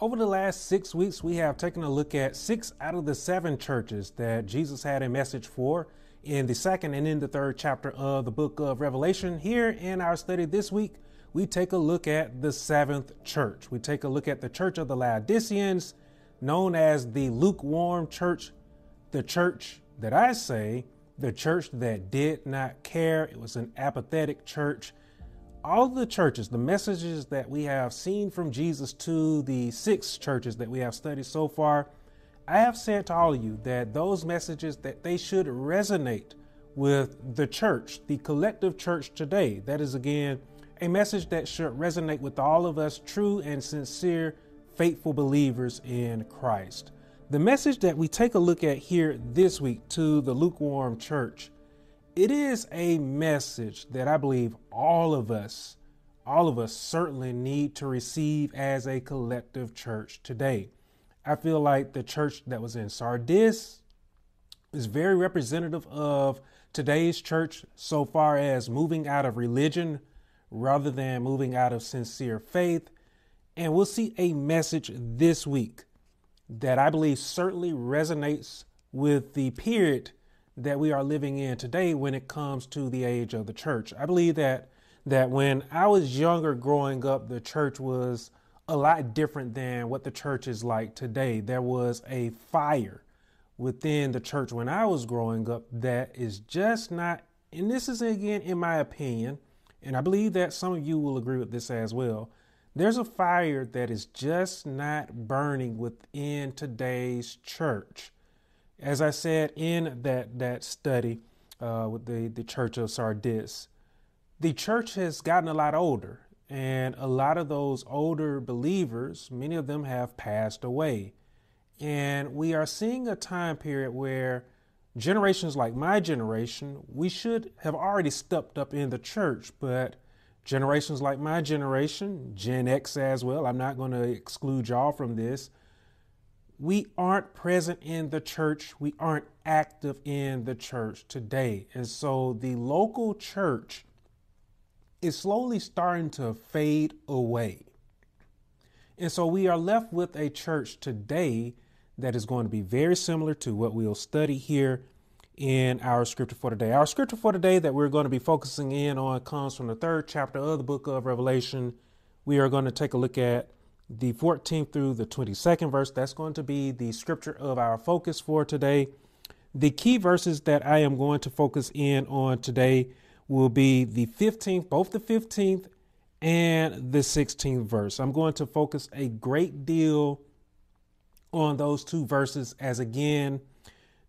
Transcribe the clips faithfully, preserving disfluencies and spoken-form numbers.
Over the last six weeks, we have taken a look at six out of the seven churches that Jesus had a message for in the second and in the third chapter of the book of Revelation. Here in our study this week, we take a look at the seventh church. We take a look at the church of the Laodiceans, known as the lukewarm church, the church that I say, the church that did not care. It was an apathetic church. All the churches, the messages that we have seen from Jesus to the six churches that we have studied so far, I have said to all of you that those messages, that they should resonate with the church, the collective church today. That is, again, a message that should resonate with all of us, true and sincere, faithful believers in Christ. The message that we take a look at here this week to the lukewarm church, it is a message that I believe all of us, all of us certainly need to receive as a collective church today. I feel like the church that was in Sardis is very representative of today's church so far as moving out of religion rather than moving out of sincere faith. And we'll see a message this week that I believe certainly resonates with the period that we are living in today when it comes to the age of the church. I believe that that when I was younger growing up, the church was a lot different than what the church is like today. There was a fire within the church when I was growing up that is just not, and this is again in my opinion, and I believe that some of you will agree with this as well, there's a fire that is just not burning within today's church. As I said in that that study uh, with the, the church of Sardis, the church has gotten a lot older, and a lot of those older believers, many of them have passed away. And we are seeing a time period where generations like my generation, we should have already stepped up in the church, but generations like my generation, Gen X as well, I'm not going to exclude y'all from this, we aren't present in the church. We aren't active in the church today. And so the local church is slowly starting to fade away. And so we are left with a church today that is going to be very similar to what we'll study here in our scripture for today. Our scripture for today that we're going to be focusing in on comes from the third chapter of the book of Revelation. We are going to take a look at the fourteenth through the twenty-second verse. That's going to be the scripture of our focus for today. The key verses that I am going to focus in on today will be the fifteenth, both the fifteenth and the sixteenth verse. I'm going to focus a great deal on those two verses, as again,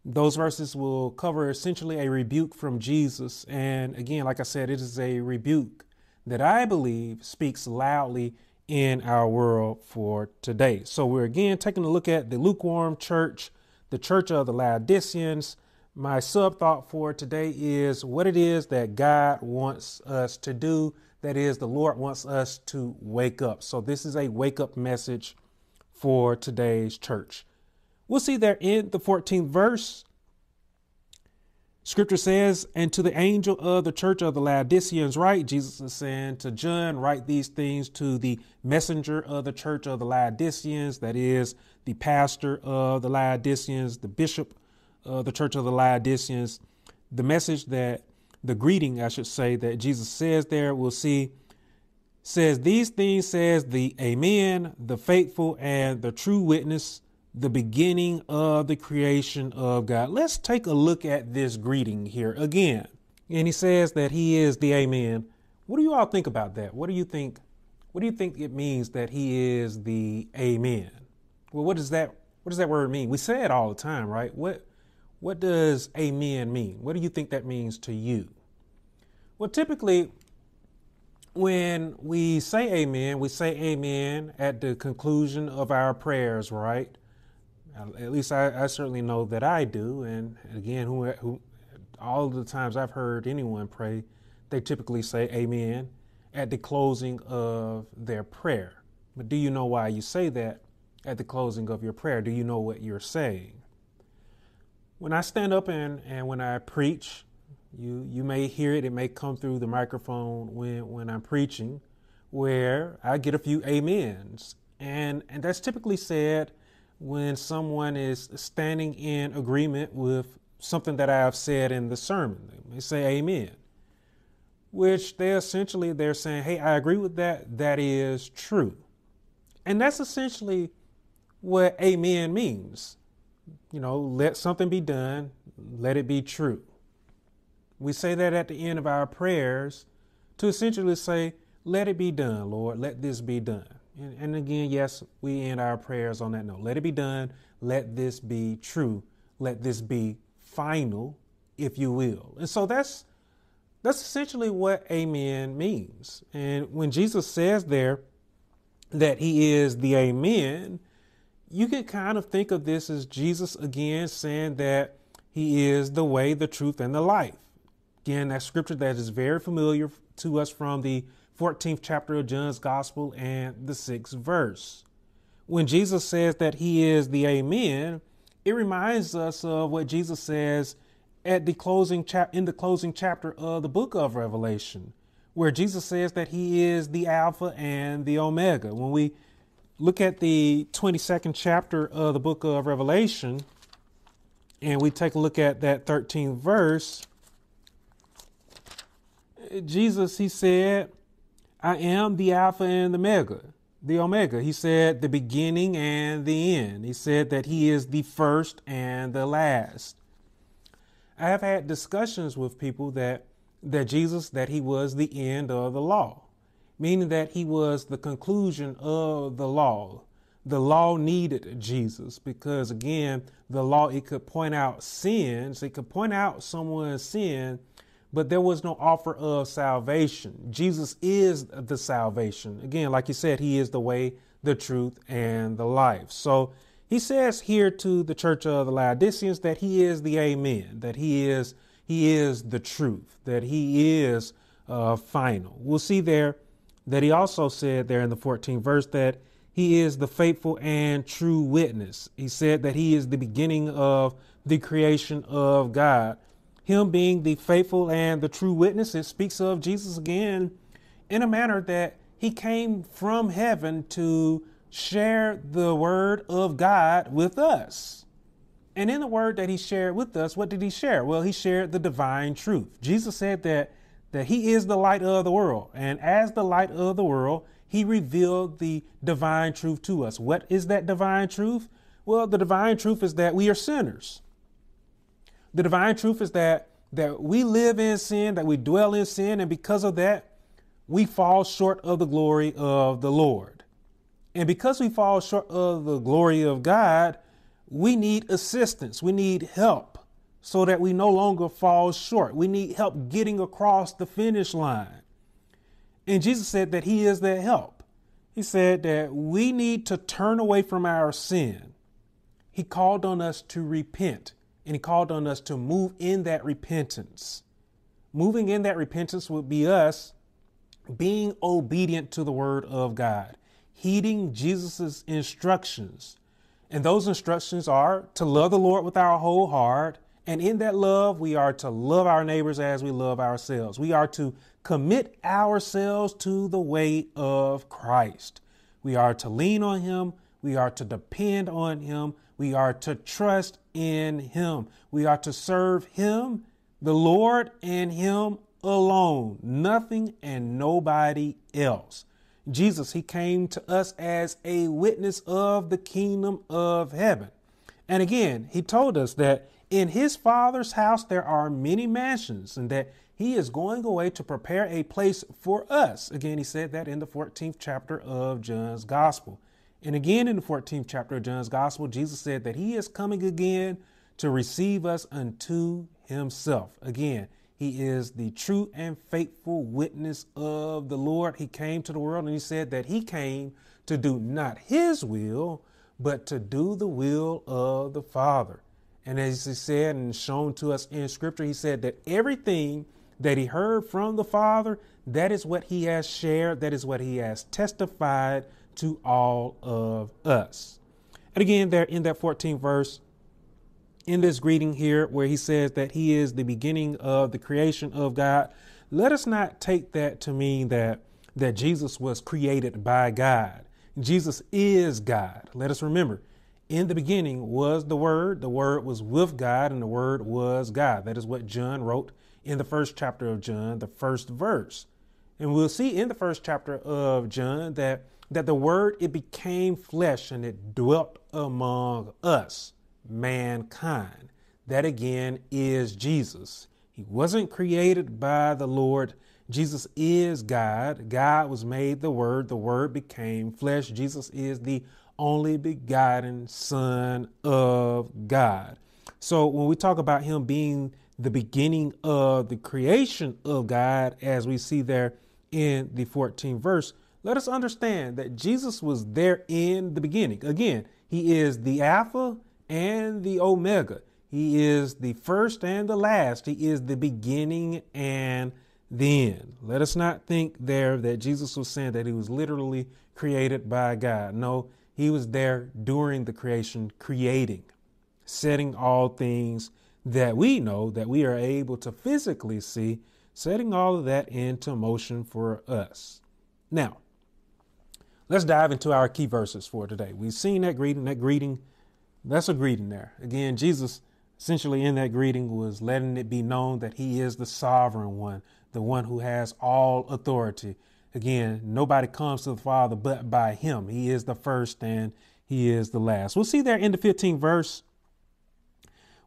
those verses will cover essentially a rebuke from Jesus. And again, like I said, it is a rebuke that I believe speaks loudly in our world for today. So we're again taking a look at the lukewarm church, the church of the Laodiceans. My sub thought for today is what it is that God wants us to do. That is, the Lord wants us to wake up. So this is a wake up message for today's church. We'll see there in the fourteenth verse. Scripture says, and to the angel of the church of the Laodiceans write, Jesus is saying to John, write these things to the messenger of the church of the Laodiceans, that is the pastor of the Laodiceans, the bishop of the church of the Laodiceans. The message that, the greeting, I should say, that Jesus says there, we'll see, says these things, says the Amen, the faithful and the true witness, the beginning of the creation of God. Let's take a look at this greeting here again. And he says that he is the Amen. What do you all think about that? What do you think? What do you think it means that he is the Amen? Well, what does that, what does that word mean? We say it all the time, right? What, what does Amen mean? What do you think that means to you? Well, typically when we say Amen, we say Amen at the conclusion of our prayers, right? At least I, I certainly know that I do. And again, who, who, all of the times I've heard anyone pray, they typically say Amen at the closing of their prayer. But do you know why you say that at the closing of your prayer? Do you know what you're saying? When I stand up and, and when I preach, you you may hear it. It may come through the microphone when, when I'm preaching, where I get a few amens. And, and that's typically said when someone is standing in agreement with something that I have said in the sermon. They may say amen, which they essentially, they're saying, hey, I agree with that. That is true. And that's essentially what amen means. You know, let something be done, let it be true. We say that at the end of our prayers to essentially say, let it be done, Lord, let this be done. And, and again, yes, we end our prayers on that note. Let it be done, let this be true, let this be final, if you will. And so that's that's essentially what amen means. And when Jesus says there that he is the amen, you can kind of think of this as Jesus again saying that he is the way, the truth, and the life. Again, that scripture that is very familiar to us from the fourteenth chapter of John's Gospel and the sixth verse. When Jesus says that he is the amen, it reminds us of what Jesus says at the closing chap- in the closing chapter of the book of Revelation, where Jesus says that he is the Alpha and the Omega. When we look at the twenty-second chapter of the book of Revelation, and we take a look at that thirteenth verse, Jesus, he said, I am the Alpha and the Omega, the Omega. He said the beginning and the end. He said that he is the first and the last. I have had discussions with people that, that Jesus, that he was the end of the law, meaning that he was the conclusion of the law. The law needed Jesus because, again, the law, it could point out sins. It could point out someone's sin, but there was no offer of salvation. Jesus is the salvation. Again, like you said, he is the way, the truth, and the life. So he says here to the church of the Laodiceans that he is the amen, that he is, he is the truth, that he is uh, final. We'll see there that he also said there in the fourteenth verse that he is the faithful and true witness. He said that he is the beginning of the creation of God. Him being the faithful and the true witness, it speaks of Jesus again in a manner that he came from heaven to share the word of God with us. And in the word that he shared with us, what did he share? Well, he shared the divine truth. Jesus said that that he is the light of the world. And as the light of the world, he revealed the divine truth to us. What is that divine truth? Well, the divine truth is that we are sinners. The divine truth is that, that we live in sin, that we dwell in sin, and because of that, we fall short of the glory of the Lord. And because we fall short of the glory of God, we need assistance. We need help, so that we no longer fall short. We need help getting across the finish line. And Jesus said that he is that help. He said that we need to turn away from our sin. He called on us to repent, and he called on us to move in that repentance. Moving in that repentance would be us being obedient to the word of God, heeding Jesus's instructions. And those instructions are to love the Lord with our whole heart, and in that love, we are to love our neighbors as we love ourselves. We are to commit ourselves to the way of Christ. We are to lean on him. We are to depend on him. We are to trust in him. We are to serve him, the Lord, and him alone, nothing and nobody else. Jesus, he came to us as a witness of the kingdom of heaven. And again, he told us that in his Father's house, there are many mansions, and that he is going away to prepare a place for us. Again, he said that in the fourteenth chapter of John's Gospel. And again, in the fourteenth chapter of John's Gospel, Jesus said that he is coming again to receive us unto himself. Again, he is the true and faithful witness of the Lord. He came to the world, and he said that he came to do not his will, but to do the will of the Father. And as he said and shown to us in Scripture, he said that everything that he heard from the Father, that is what he has shared. That is what he has testified to all of us. And again, there in that fourteenth verse, in this greeting here, where he says that he is the beginning of the creation of God, let us not take that to mean that, that Jesus was created by God. Jesus is God. Let us remember, in the beginning was the Word, the Word was with God, and the Word was God. That is what John wrote in the first chapter of John, the first verse. And we'll see in the first chapter of John that, that the Word, it became flesh and it dwelt among us, mankind. That again is Jesus. He wasn't created by the Lord. Jesus is God. God was made the Word. The Word became flesh. Jesus is the only begotten Son of God. So when we talk about him being the beginning of the creation of God, as we see there in the fourteenth verse, let us understand that Jesus was there in the beginning. Again, he is the Alpha and the Omega. He is the first and the last. He is the beginning and the end. Let us not think there that Jesus was saying that he was literally created by God. No, he was there during the creation, creating, setting all things that we know, that we are able to physically see, setting all of that into motion for us. Now, let's dive into our key verses for today. We've seen that greeting, that greeting, that's a greeting there. Again, Jesus essentially in that greeting was letting it be known that he is the sovereign one, the one who has all authority. Again, nobody comes to the Father but by him. He is the first and he is the last. We'll see there in the fifteenth verse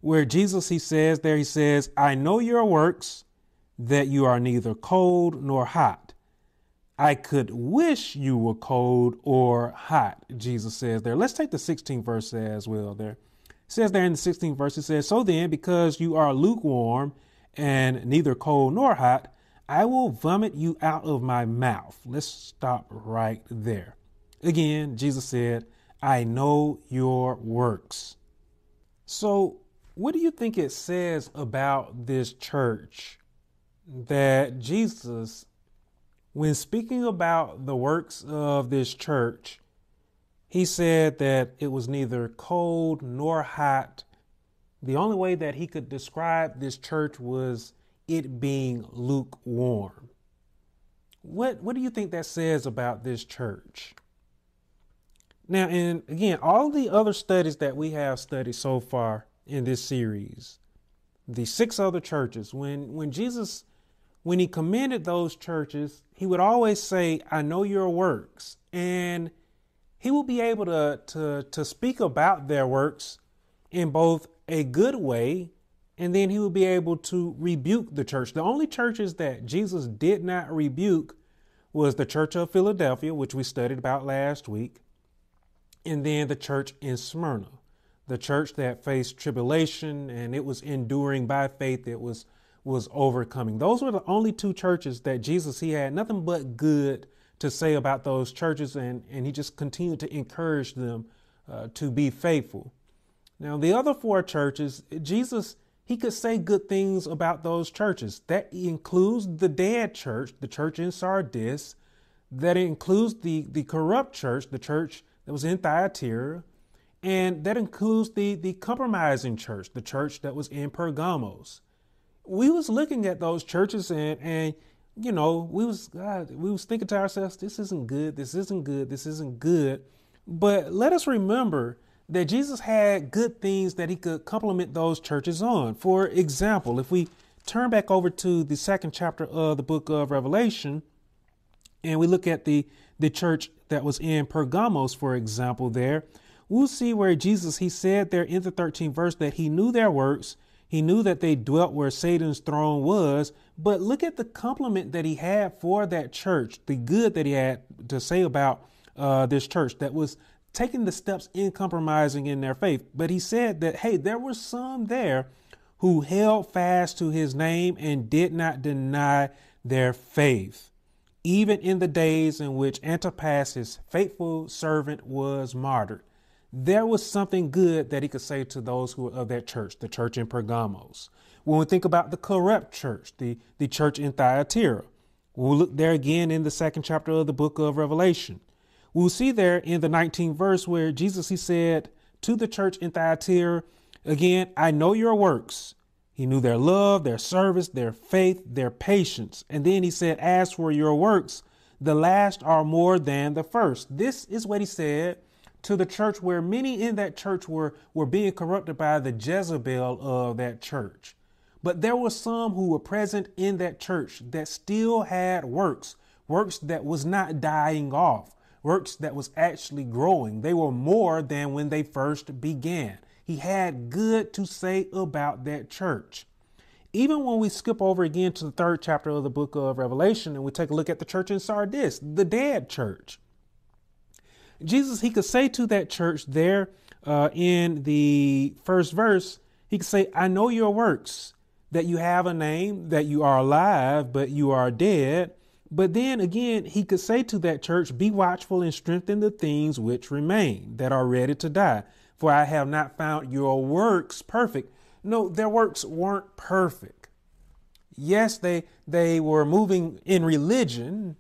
where Jesus, he says there, he says, I know your works, that you are neither cold nor hot. I could wish you were cold or hot, Jesus says there. Let's take the sixteenth verse as well there. It says there in the sixteenth verse, it says, so then, because you are lukewarm and neither cold nor hot, I will vomit you out of my mouth. Let's stop right there. Again, Jesus said, I know your works. So what do you think it says about this church that Jesus, when speaking about the works of this church, he said that it was neither cold nor hot? The only way that he could describe this church was it being lukewarm. What, what do you think that says about this church? Now, and again, all the other studies that we have studied so far in this series, the six other churches, when, when Jesus, when he commended those churches, he would always say, I know your works. And he will be able to, to, to speak about their works in both a good way, and then he will be able to rebuke the church. The only churches that Jesus did not rebuke was the church of Philadelphia, which we studied about last week, and then the church in Smyrna, the church that faced tribulation and it was enduring by faith. It was, was overcoming. Those were the only two churches that Jesus, he had nothing but good to say about those churches. And, and he just continued to encourage them uh, to be faithful. Now, the other four churches, Jesus, he could say good things about those churches. That includes the dead church, the church in Sardis. That includes the, the corrupt church, the church that was in Thyatira. And that includes the, the compromising church, the church that was in Pergamos. We was looking at those churches and, and you know, we was God, we was thinking to ourselves, this isn't good, this isn't good, this isn't good. But let us remember that Jesus had good things that he could compliment those churches on. For example, if we turn back over to the second chapter of the book of Revelation, and we look at the, the church that was in Pergamos, for example, there, we'll see where Jesus, he said there in the thirteenth verse that he knew their works. He knew that they dwelt where Satan's throne was. But look at the compliment that he had for that church, the good that he had to say about uh, this church that was taking the steps in compromising in their faith. But he said that, hey, there were some there who held fast to his name and did not deny their faith, even in the days in which Antipas, his faithful servant, was martyred. There was something good that he could say to those who were of that church, the church in Pergamos. When we think about the corrupt church, the, the church in Thyatira, we'll look there again in the second chapter of the book of Revelation. We'll see there in the nineteenth verse where Jesus, he said to the church in Thyatira, again, I know your works. He knew their love, their service, their faith, their patience. And then he said, as for your works, the last are more than the first. This is what he said to the church where many in that church were, were being corrupted by the Jezebel of that church. But there were some who were present in that church that still had works, works that was not dying off, works that was actually growing. They were more than when they first began. He had good to say about that church. Even when we skip over again to the third chapter of the book of Revelation and we take a look at the church in Sardis, the dead church. Jesus, he could say to that church there uh, in the first verse, he could say, I know your works, that you have a name, that you are alive, but you are dead. But then again, he could say to that church, be watchful and strengthen the things which remain that are ready to die. For I have not found your works perfect. No, their works weren't perfect. Yes, they, they were moving in religion,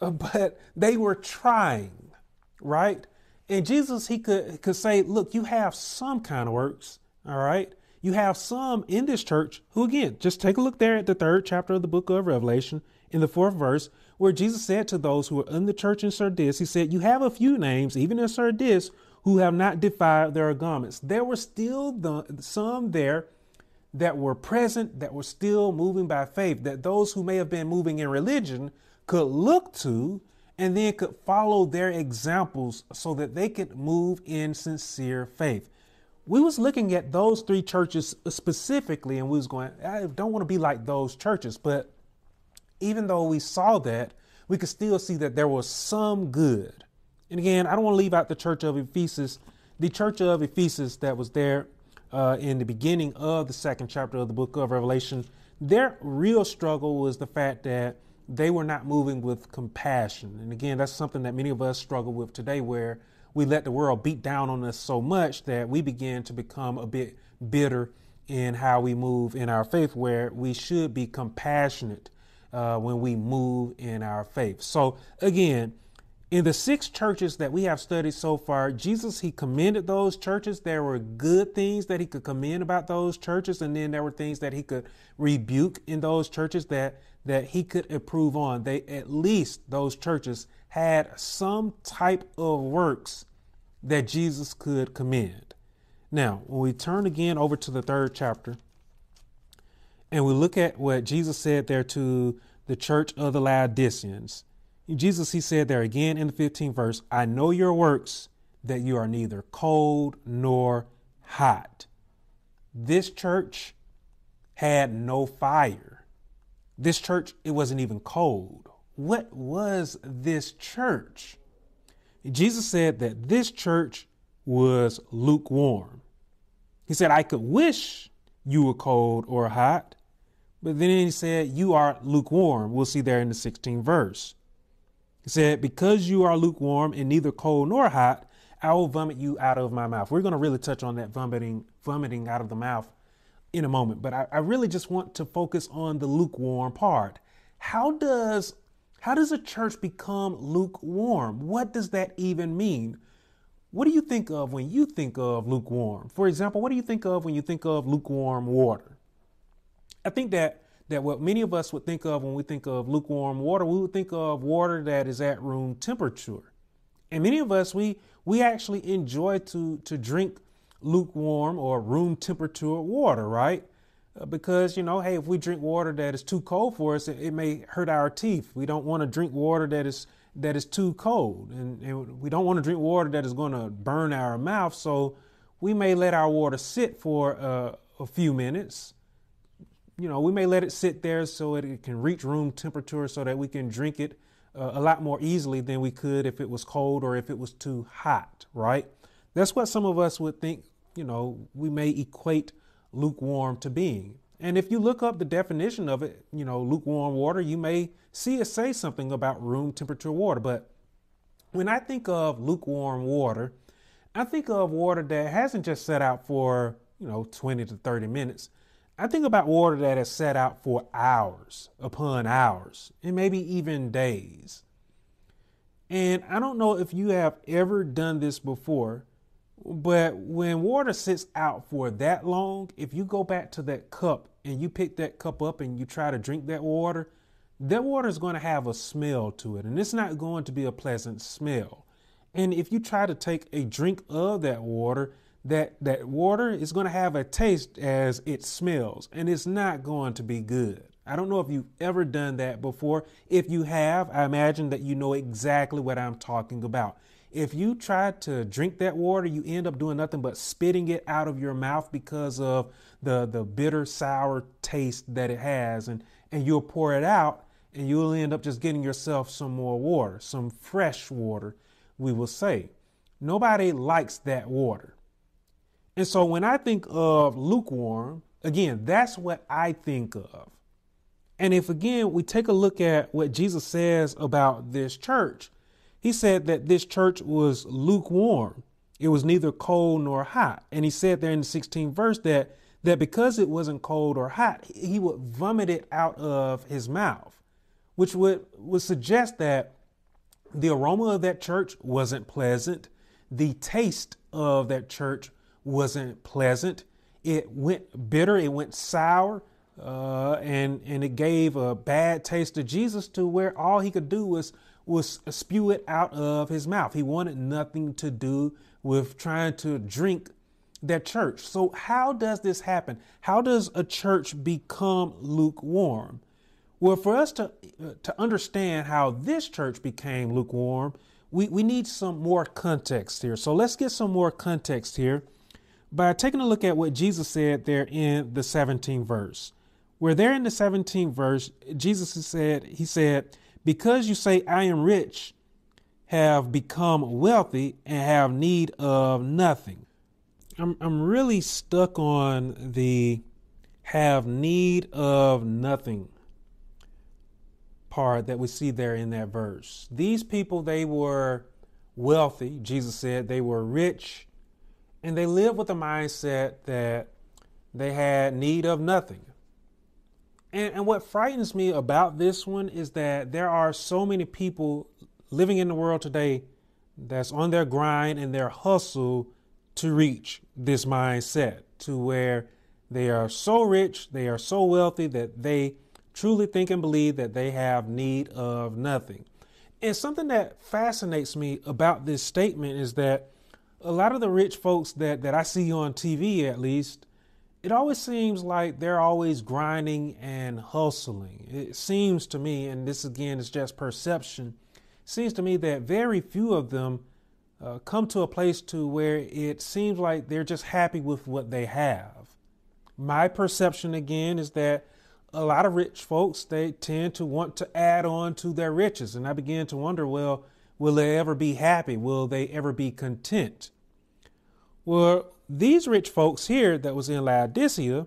but they were trying, right? And Jesus, he could, could say, look, you have some kind of works, all right? You have some in this church who, again, just take a look there at the third chapter of the book of Revelation in the fourth verse, where Jesus said to those who were in the church in Sardis, he said, you have a few names, even in Sardis, who have not defiled their garments. There were still the, some there that were present, that were still moving by faith, that those who may have been moving in religion could look to and then could follow their examples so that they could move in sincere faith. We was looking at those three churches specifically and we was going, I don't want to be like those churches. But even though we saw that, we could still see that there was some good. And again, I don't want to leave out the church of Ephesus, the church of Ephesus that was there uh, in the beginning of the second chapter of the book of Revelation. Their real struggle was the fact that they were not moving with compassion. And again, that's something that many of us struggle with today, where we let the world beat down on us so much that we begin to become a bit bitter in how we move in our faith, where we should be compassionate uh, when we move in our faith. So again, in the six churches that we have studied so far, Jesus, he commended those churches. There were good things that he could commend about those churches. And then there were things that he could rebuke in those churches that, that he could improve on. They, at least those churches had some type of works that Jesus could commend. Now, when we turn again over to the third chapter and we look at what Jesus said there to the church of the Laodiceans, Jesus, he said there again in the fifteenth verse, I know your works, that you are neither cold nor hot. This church had no fire. This church, it wasn't even cold. What was this church? Jesus said that this church was lukewarm. He said, I could wish you were cold or hot, but then he said, you are lukewarm. We'll see there in the sixteenth verse. He said, because you are lukewarm and neither cold nor hot, I will vomit you out of my mouth. We're going to really touch on that vomiting, vomiting out of the mouth in a moment. But I, I really just want to focus on the lukewarm part. How does how does a church become lukewarm? What does that even mean? What do you think of when you think of lukewarm? For example, what do you think of when you think of lukewarm water? I think that that what many of us would think of when we think of lukewarm water, we would think of water that is at room temperature. And many of us, we we actually enjoy to, to drink lukewarm or room temperature water, right? Because, you know, hey, if we drink water that is too cold for us, it, it may hurt our teeth. We don't want to drink water that is that is too cold. And, and we don't want to drink water that is going to burn our mouth. So we may let our water sit for uh, a few minutes. You know, we may let it sit there so it can reach room temperature so that we can drink it uh, a lot more easily than we could if it was cold or if it was too hot, right? That's what some of us would think, you know, we may equate lukewarm to being. And if you look up the definition of it, you know, lukewarm water, you may see it say something about room temperature water. But when I think of lukewarm water, I think of water that hasn't just set out for, you know, twenty to thirty minutes. I think about water that has sat out for hours upon hours and maybe even days. And I don't know if you have ever done this before, but when water sits out for that long, if you go back to that cup and you pick that cup up and you try to drink that water, their water is going to have a smell to it, and it's not going to be a pleasant smell. And if you try to take a drink of that water, that, that water is going to have a taste as it smells, and it's not going to be good. I don't know if you've ever done that before. If you have, I imagine that you know exactly what I'm talking about. If you try to drink that water, you end up doing nothing but spitting it out of your mouth because of the, the bitter, sour taste that it has. And, and you'll pour it out and you'll end up just getting yourself some more water, some fresh water, we will say. Nobody likes that water. And so when I think of lukewarm, again, that's what I think of. And if, again, we take a look at what Jesus says about this church, he said that this church was lukewarm. It was neither cold nor hot. And he said there in the sixteenth verse that, that because it wasn't cold or hot, he would vomit it out of his mouth, which would, would suggest that the aroma of that church wasn't pleasant. The taste of that church wasn't pleasant. It went bitter. It went sour. Uh, and, and it gave a bad taste to Jesus to where all he could do was, was spew it out of his mouth. He wanted nothing to do with trying to drink that church. So how does this happen? How does a church become lukewarm? Well, for us to, uh, to understand how this church became lukewarm, we, we need some more context here. So let's get some more context here by taking a look at what Jesus said there in the seventeenth verse. Where there in the seventeenth verse, Jesus said, he said, because you say, I am rich, have become wealthy and have need of nothing. I'm, I'm really stuck on the have need of nothing part that we see there in that verse. These people, they were wealthy. Jesus said they were rich and they lived with the mindset that they had need of nothing. And, and what frightens me about this one is that there are so many people living in the world today that's on their grind and their hustle to reach this mindset to where they are so rich, they are so wealthy that they truly think and believe that they have need of nothing. And something that fascinates me about this statement is that a lot of the rich folks that, that I see on T V, at least, it always seems like they're always grinding and hustling. It seems to me, and this again is just perception, it seems to me that very few of them uh, come to a place to where it seems like they're just happy with what they have. My perception again is that a lot of rich folks, they tend to want to add on to their riches. And I begin to wonder, well, will they ever be happy? Will they ever be content? Well, these rich folks here that was in Laodicea,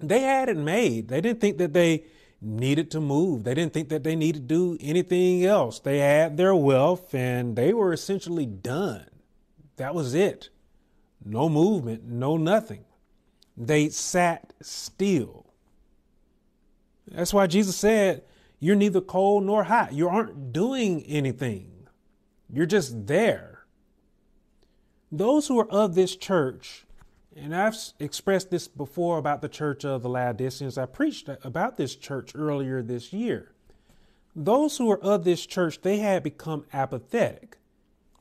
they had it made. They didn't think that they needed to move. They didn't think that they needed to do anything else. They had their wealth and they were essentially done. That was it. No movement, no nothing. They sat still. That's why Jesus said, you're neither cold nor hot. You aren't doing anything. You're just there. Those who are of this church, and I've expressed this before about the church of the Laodiceans, I preached about this church earlier this year. Those who are of this church, they had become apathetic.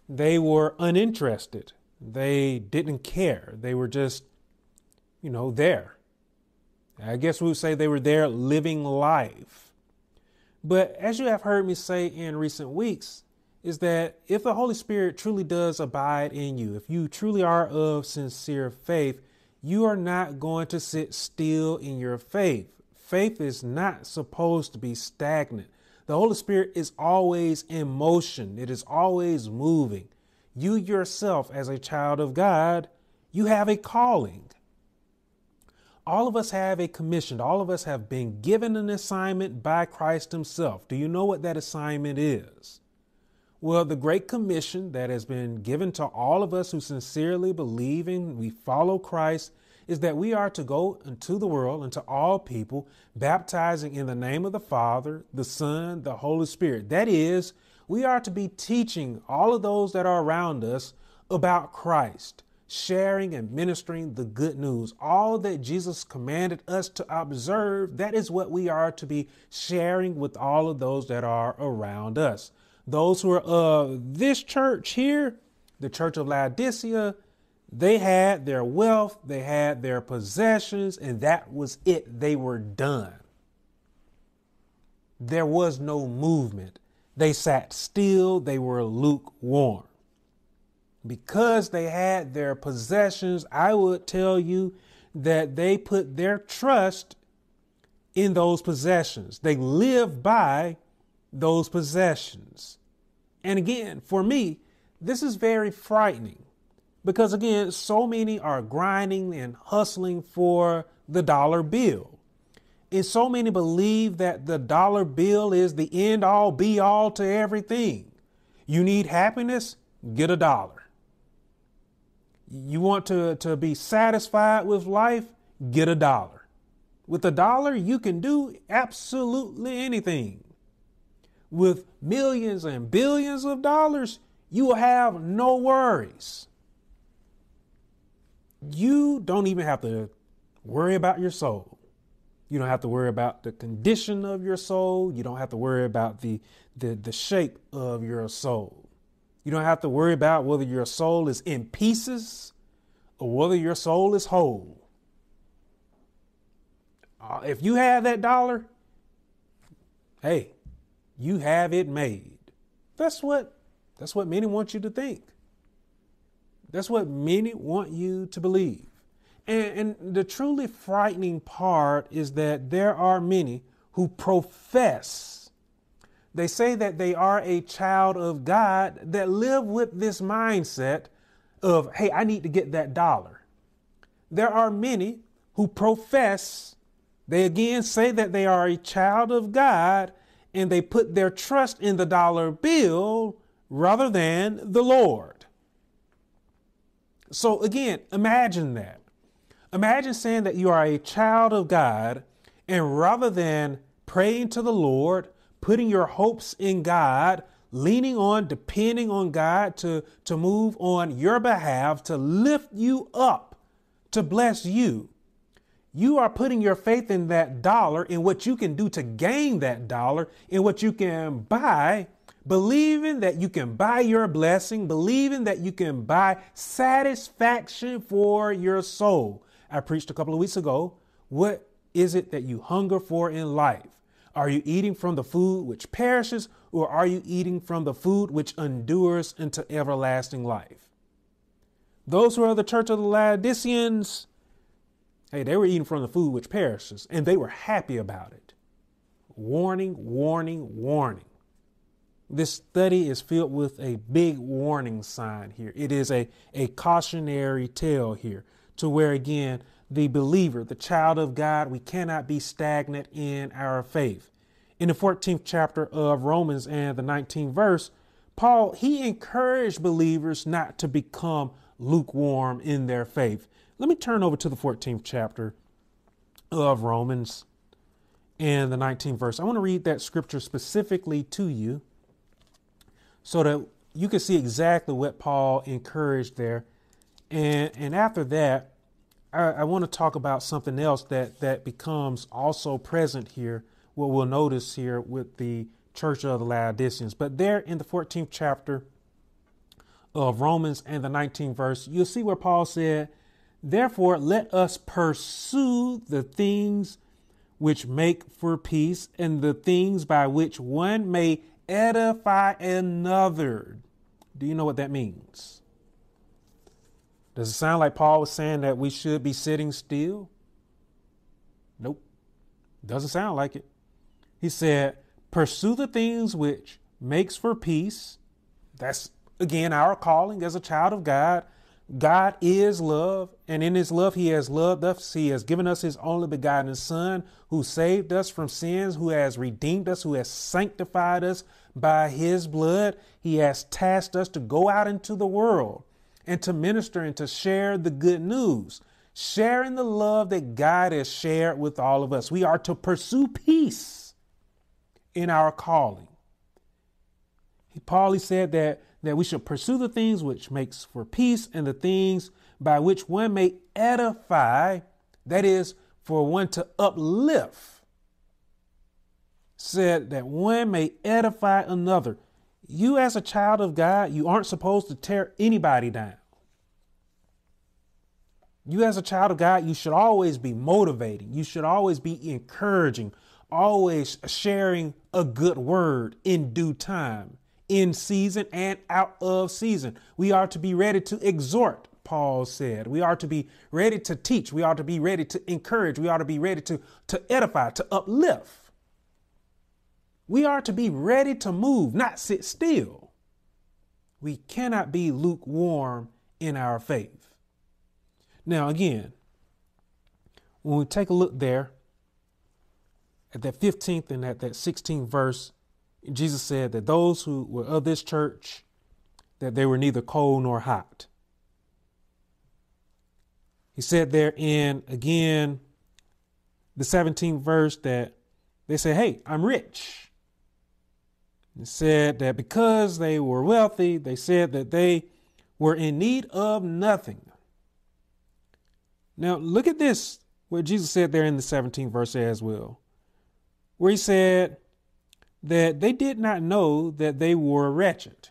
They were uninterested. They didn't care. They were just, you know, there. I guess we would say they were there living life. But as you have heard me say in recent weeks, is that if the Holy Spirit truly does abide in you, if you truly are of sincere faith, you are not going to sit still in your faith. Faith is not supposed to be stagnant. The Holy Spirit is always in motion. It is always moving. You yourself, as a child of God, you have a calling. All of us have a commission. All of us have been given an assignment by Christ himself. Do you know what that assignment is? Well, the Great Commission that has been given to all of us who sincerely believe in, we follow Christ, is that we are to go into the world and to all people, baptizing in the name of the Father, the Son, the Holy Spirit. That is, we are to be teaching all of those that are around us about Christ. sharing and ministering the good news. All that Jesus commanded us to observe, that is what we are to be sharing with all of those that are around us. Those who are of this church here, the church of Laodicea, they had their wealth, they had their possessions, and that was it. They were done. There was no movement. They sat still. They were lukewarm. Because they had their possessions, I would tell you that they put their trust in those possessions. They live by those possessions. And again, for me, this is very frightening because, again, so many are grinding and hustling for the dollar bill. And so many believe that the dollar bill is the end all be all to everything. You need happiness? Get a dollar. You want to, to be satisfied with life? Get a dollar. With a dollar, you can do absolutely anything. With millions and billions of dollars, you will have no worries. You don't even have to worry about your soul. You don't have to worry about the condition of your soul. You don't have to worry about the, the, the shape of your soul. You don't have to worry about whether your soul is in pieces or whether your soul is whole. Uh, if you have that dollar, hey, you have it made. That's what, that's what many want you to think. That's what many want you to believe. And, and the truly frightening part is that there are many who profess they say that they are a child of God that live with this mindset of, hey, I need to get that dollar. There are many who profess, they again say that they are a child of God, and they put their trust in the dollar bill rather than the Lord. So again, imagine that. Imagine saying that you are a child of God, and rather than praying to the Lord, putting your hopes in God, leaning on, depending on God to, to move on your behalf, to lift you up, to bless you. You are putting your faith in that dollar, in what you can do to gain that dollar, in what you can buy, believing that you can buy your blessing, believing that you can buy satisfaction for your soul. I preached a couple of weeks ago. What is it that you hunger for in life? Are you eating from the food which perishes, or are you eating from the food which endures into everlasting life? Those who are the church of the Laodiceans, hey, they were eating from the food which perishes, and they were happy about it. Warning, warning, warning. This study is filled with a big warning sign here. It is a, a cautionary tale here to where, again, the believer, the child of God, we cannot be stagnant in our faith. In the fourteenth chapter of Romans and the nineteenth verse, Paul, he encouraged believers not to become lukewarm in their faith. Let me turn over to the fourteenth chapter of Romans and the nineteenth verse. I want to read that scripture specifically to you so that you can see exactly what Paul encouraged there. And, and after that, I want to talk about something else that, that becomes also present here, what we'll notice here with the church of the Laodiceans. But there in the fourteenth chapter of Romans and the nineteenth verse, you'll see where Paul said, "Therefore, let us pursue the things which make for peace and the things by which one may edify another." Do you know what that means? Does it sound like Paul was saying that we should be sitting still? Nope. Doesn't sound like it. He said, pursue the things which makes for peace. That's, again, our calling as a child of God. God is love, and in his love, he has loved us. He has given us his only begotten son who saved us from sins, who has redeemed us, who has sanctified us by his blood. He has tasked us to go out into the world and to minister and to share the good news, sharing the love that God has shared with all of us. We are to pursue peace in our calling. He, Paul, he said that that we should pursue the things which makes for peace and the things by which one may edify, that is, for one to uplift, said that one may edify another. You as a child of God, you aren't supposed to tear anybody down. You as a child of God, you should always be motivating. You should always be encouraging, always sharing a good word in due time, in season and out of season. We are to be ready to exhort, Paul said. We are to be ready to teach. We are to be ready to encourage. We are to be ready to, to edify, to uplift. We are to be ready to move, not sit still. We cannot be lukewarm in our faith. Now, again, when we take a look there at that fifteenth and at that sixteenth verse, Jesus said that those who were of this church, that they were neither cold nor hot. He said there in, again, the seventeenth verse that they said, hey, I'm rich. He said that because they were wealthy, they said that they were in need of nothing. Now, look at this, what Jesus said there in the seventeenth verse as well, where he said that they did not know that they were wretched.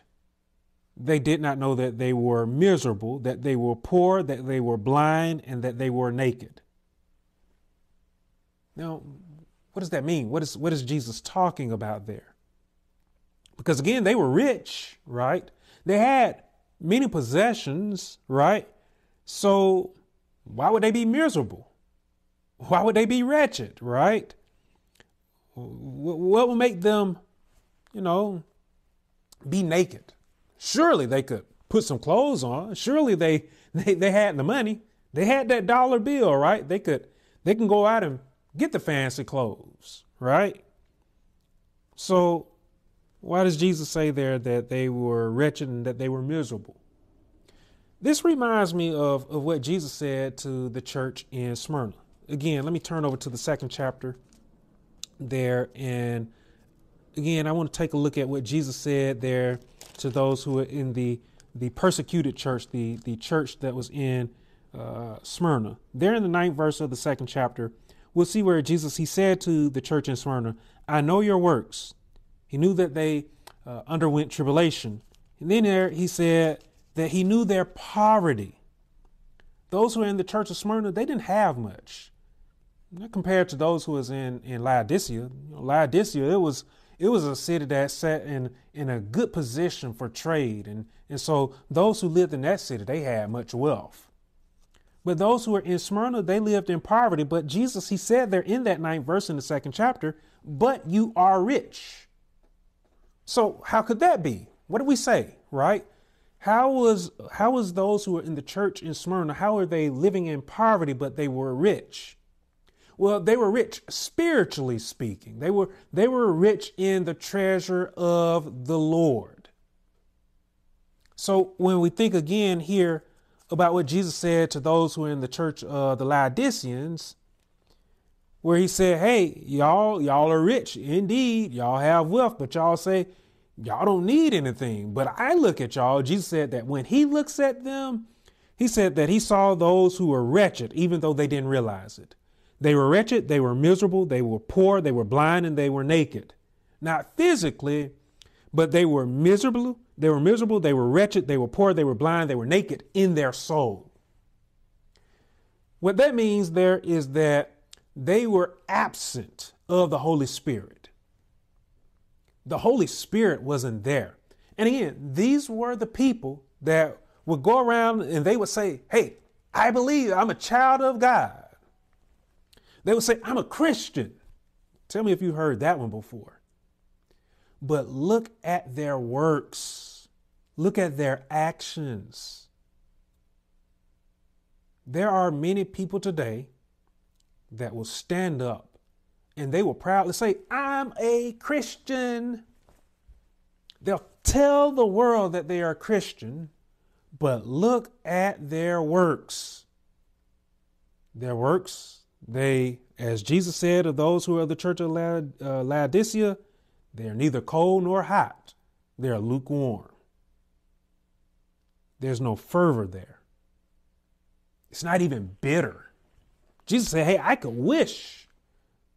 They did not know that they were miserable, that they were poor, that they were blind, and that they were naked. Now, what does that mean? What is, what is Jesus talking about there? Because again, they were rich, right? They had many possessions, right? So why would they be miserable? Why would they be wretched, right? What would make them, you know, be naked? Surely they could put some clothes on. Surely they, they, they had the money. They had that dollar bill, right? They could, they can go out and get the fancy clothes, right? So why does Jesus say there that they were wretched and that they were miserable? This reminds me of, of what Jesus said to the church in Smyrna. Again, let me turn over to the second chapter there. And again, I want to take a look at what Jesus said there to those who were in the, the persecuted church, the, the church that was in uh, Smyrna. There in the ninth verse of the second chapter, we'll see where Jesus, he said to the church in Smyrna, I know your works. He knew that they uh, underwent tribulation. And then there he said that he knew their poverty. Those who were in the church of Smyrna, they didn't have much. Not compared to those who was in, in Laodicea. You know, Laodicea, it was it was a city that sat in, in a good position for trade. And, and so those who lived in that city, they had much wealth. But those who were in Smyrna, they lived in poverty. But Jesus, he said there in that ninth verse in the second chapter, but you are rich. So how could that be? What do we say, right? How was how was those who were in the church in Smyrna, how are they living in poverty, but they were rich? Well, they were rich spiritually speaking. They were they were rich in the treasure of the Lord. So when we think again here about what Jesus said to those who are in the church of uh, the Laodiceans, where he said, hey, y'all, y'all are rich. Indeed, y'all have wealth, but y'all say, y'all don't need anything. But I look at y'all. Jesus said that when he looks at them, he said that he saw those who were wretched, even though they didn't realize it. They were wretched. They were miserable. They were poor. They were blind and they were naked. Not physically, but they were miserable. They were miserable. They were wretched. They were poor. They were blind. They were naked in their soul. What that means there is that they were absent of the Holy Spirit. The Holy Spirit wasn't there. And again, these were the people that would go around and they would say, hey, I believe I'm a child of God. They would say, I'm a Christian. Tell me if you've heard that one before. But look at their works. Look at their actions. There are many people today that will stand up and they will proudly say, I'm a Christian. They'll tell the world that they are Christian, but look at their works. Their works, they, as Jesus said of those who are of the church of Laod- uh, Laodicea, they are neither cold nor hot. They are lukewarm. There's no fervor there. It's not even bitter. Jesus said, hey, I could wish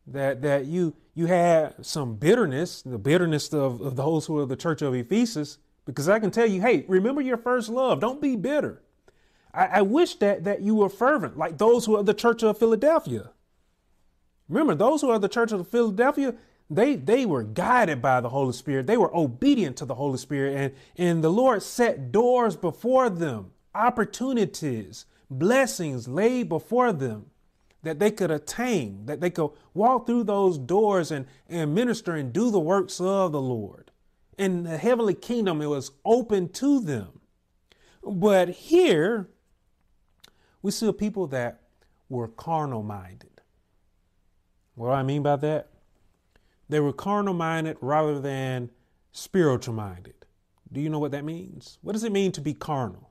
that that you you had some bitterness, the bitterness of, of those who are the church of Ephesus, because I can tell you, hey, remember your first love. Don't be bitter. I, I wish that that you were fervent like those who are the church of Philadelphia. Remember, those who are the church of Philadelphia, they they were guided by the Holy Spirit. They were obedient to the Holy Spirit. And, and the Lord set doors before them, opportunities, blessings laid before them that they could attain, that they could walk through those doors and, and minister and do the works of the Lord. In the heavenly kingdom, it was open to them. But here, we see people that were carnal-minded. What do I mean by that? They were carnal-minded rather than spiritual-minded. Do you know what that means? What does it mean to be carnal?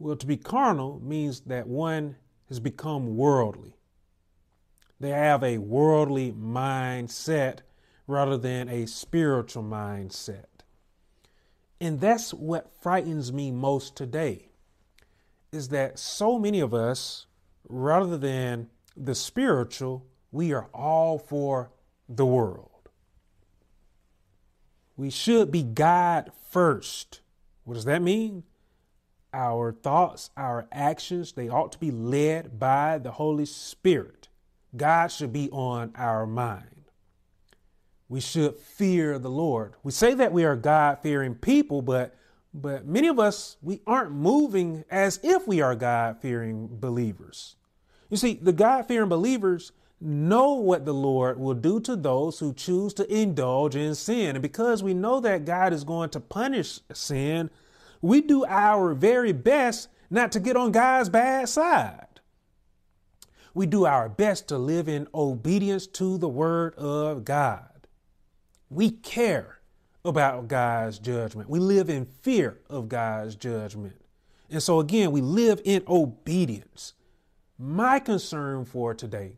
Well, to be carnal means that one has become worldly. They have a worldly mindset rather than a spiritual mindset. And that's what frightens me most today, is that so many of us, rather than the spiritual, we are all for the world. We should be God first. What does that mean? Our thoughts, our actions, they ought to be led by the Holy Spirit. God should be on our mind. We should fear the Lord. We say that we are God-fearing people, but, but many of us, we aren't moving as if we are God-fearing believers. You see, the God-fearing believers know what the Lord will do to those who choose to indulge in sin. And because we know that God is going to punish sin, we do our very best not to get on God's bad side. We do our best to live in obedience to the word of God. We care about God's judgment. We live in fear of God's judgment. And so again, we live in obedience. My concern for today,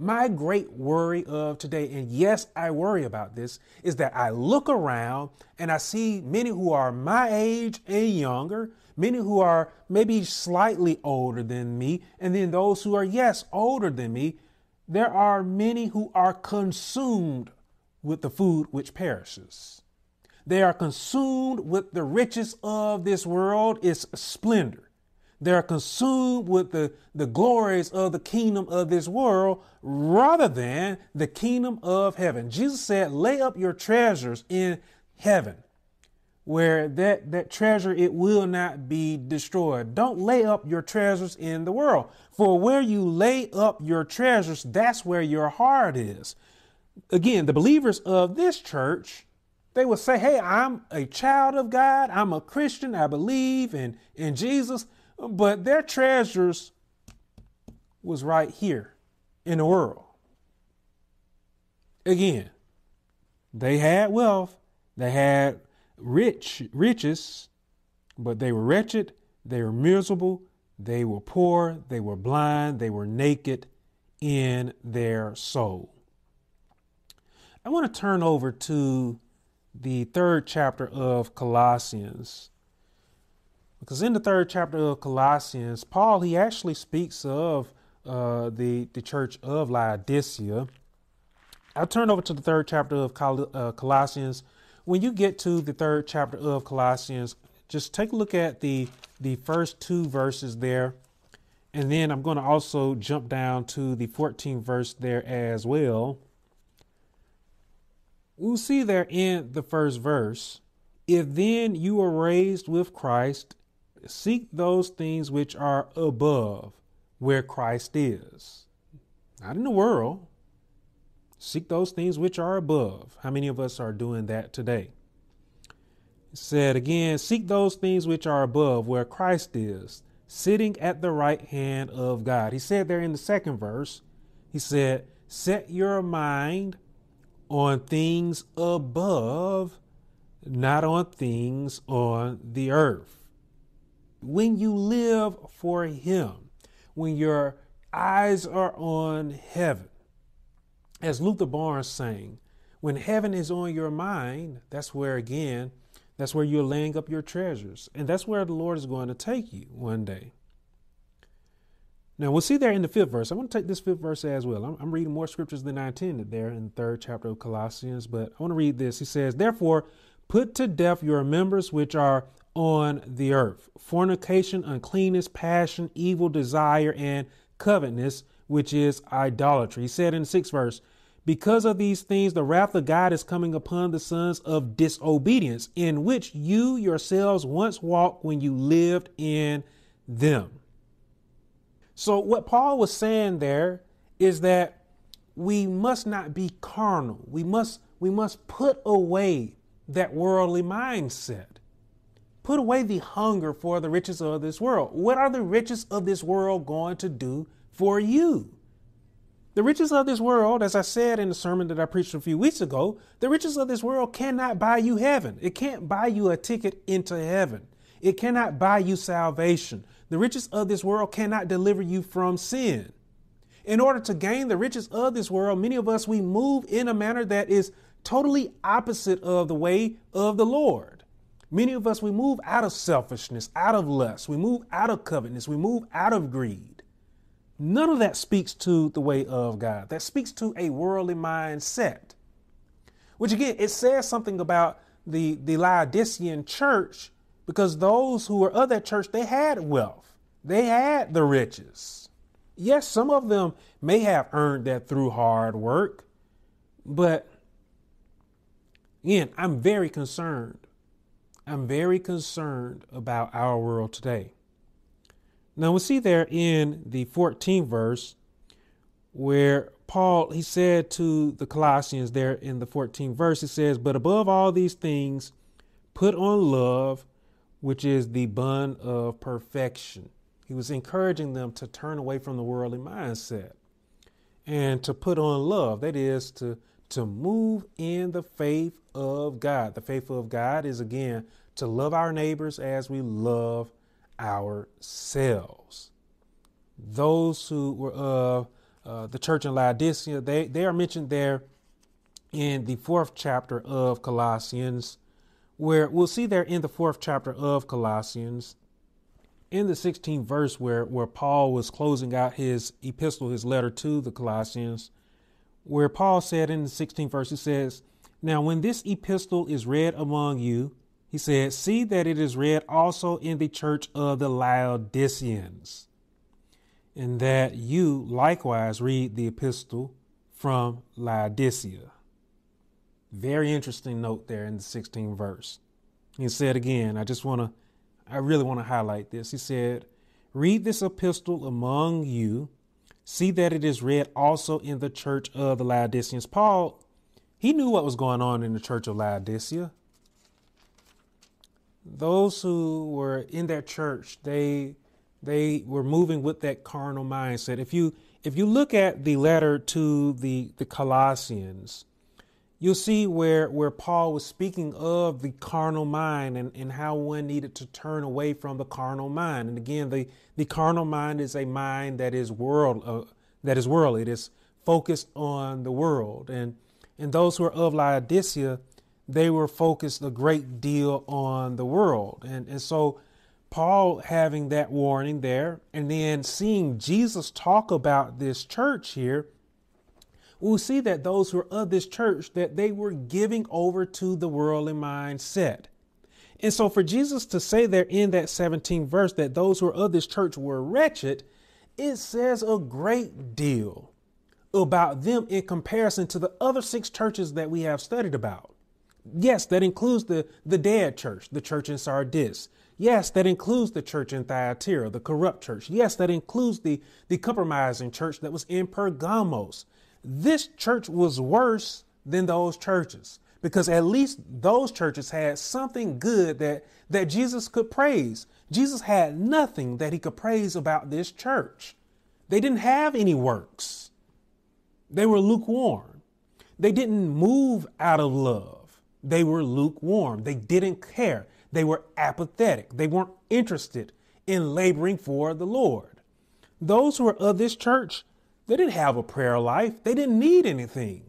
my great worry of today, and yes, I worry about this, is that I look around and I see many who are my age and younger, many who are maybe slightly older than me, and then those who are, yes, older than me. There are many who are consumed with the food which perishes. They are consumed with the riches of this world, its splendor. They are consumed with the, the glories of the kingdom of this world rather than the kingdom of heaven. Jesus said, lay up your treasures in heaven, where that, that treasure, it will not be destroyed. Don't lay up your treasures in the world, for where you lay up your treasures, that's where your heart is. Again, the believers of this church, they would say, hey, I'm a child of God. I'm a Christian. I believe in, in Jesus. But their treasures was right here in the world. Again, they had wealth, they had rich riches, but they were wretched, they were miserable, they were poor, they were blind, they were naked in their soul. I want to turn over to the third chapter of Colossians. Because in the third chapter of Colossians, Paul, he actually speaks of uh, the, the church of Laodicea. I'll turn over to the third chapter of Col- uh, Colossians. When you get to the third chapter of Colossians, just take a look at the, the first two verses there. And then I'm going to also jump down to the fourteenth verse there as well. We'll see there in the first verse, if then you were raised with Christ, seek those things which are above, where Christ is. Not in the world. Seek those things which are above. How many of us are doing that today? It said again, seek those things which are above, where Christ is, sitting at the right hand of God. He said there in the second verse, he said, set your mind on things above, not on things on the earth. When you live for Him, when your eyes are on heaven, as Luther Barnes sang, when heaven is on your mind, that's where, again, That's where you're laying up your treasures. And that's where the Lord is going to take you one day. Now, we'll see there in the fifth verse. I'm going to take this fifth verse as well. I'm, I'm reading more scriptures than I intended there in the third chapter of Colossians. But I want to read this. He says, therefore, put to death your members which are on the earth, fornication, uncleanness, passion, evil desire, and covetousness, which is idolatry. He said in the sixth verse, because of these things, the wrath of God is coming upon the sons of disobedience, in which you yourselves once walked when you lived in them. So what Paul was saying there is that we must not be carnal. We must, we must put away that worldly mindset. Put away the hunger for the riches of this world. What are the riches of this world going to do for you? The riches of this world, as I said in the sermon that I preached a few weeks ago, the riches of this world cannot buy you heaven. It can't buy you a ticket into heaven. It cannot buy you salvation. The riches of this world cannot deliver you from sin. In order to gain the riches of this world, many of us, we move in a manner that is totally opposite of the way of the Lord. Many of us, we move out of selfishness, out of lust. We move out of covetousness. We move out of greed. None of that speaks to the way of God. That speaks to a worldly mindset, which again, it says something about the, the Laodicean church, because those who were of that church, they had wealth. They had the riches. Yes, some of them may have earned that through hard work. But again, I'm very concerned. I'm very concerned about our world today. Now we see there in the fourteenth verse where Paul, he said to the Colossians there in the fourteenth verse, he says, but above all these things, put on love, which is the bond of perfection. He was encouraging them to turn away from the worldly mindset and to put on love. That is to, to move in the faith of God. The faith of God is, again, to love our neighbors as we love ourselves. Those who were of uh, uh, the church in Laodicea, they, they are mentioned there in the fourth chapter of Colossians, where we'll see there in the fourth chapter of Colossians, in the sixteenth verse where, where Paul was closing out his epistle, his letter to the Colossians, where Paul said in the sixteenth verse, he says, now when this epistle is read among you, he said, see that it is read also in the church of the Laodiceans, and that you likewise read the epistle from Laodicea. Very interesting note there in the sixteenth verse. He said again, I just want to, I really want to highlight this. He said, read this epistle among you. See that it is read also in the church of the Laodiceans. Paul, he knew what was going on in the church of Laodicea. Those who were in that church, they they were moving with that carnal mindset. If you if you look at the letter to the, the Colossians, you'll see where, where Paul was speaking of the carnal mind and, and how one needed to turn away from the carnal mind. And again, the, the carnal mind is a mind that is world, uh, that is worldly. It is focused on the world. And, and those who are of Laodicea, they were focused a great deal on the world. And, and so Paul having that warning there and then seeing Jesus talk about this church here, we'll see that those who are of this church, that they were giving over to the worldly mindset. And so for Jesus to say there in that seventeenth verse that those who are of this church were wretched, it says a great deal about them in comparison to the other six churches that we have studied about. Yes, that includes the, the dead church, the church in Sardis. Yes, that includes the church in Thyatira, the corrupt church. Yes, that includes the, the compromising church that was in Pergamos. This church was worse than those churches because at least those churches had something good that, that Jesus could praise. Jesus had nothing that he could praise about this church. They didn't have any works. They were lukewarm. They didn't move out of love. They were lukewarm. They didn't care. They were apathetic. They weren't interested in laboring for the Lord. Those who were of this church, they didn't have a prayer life. They didn't need anything.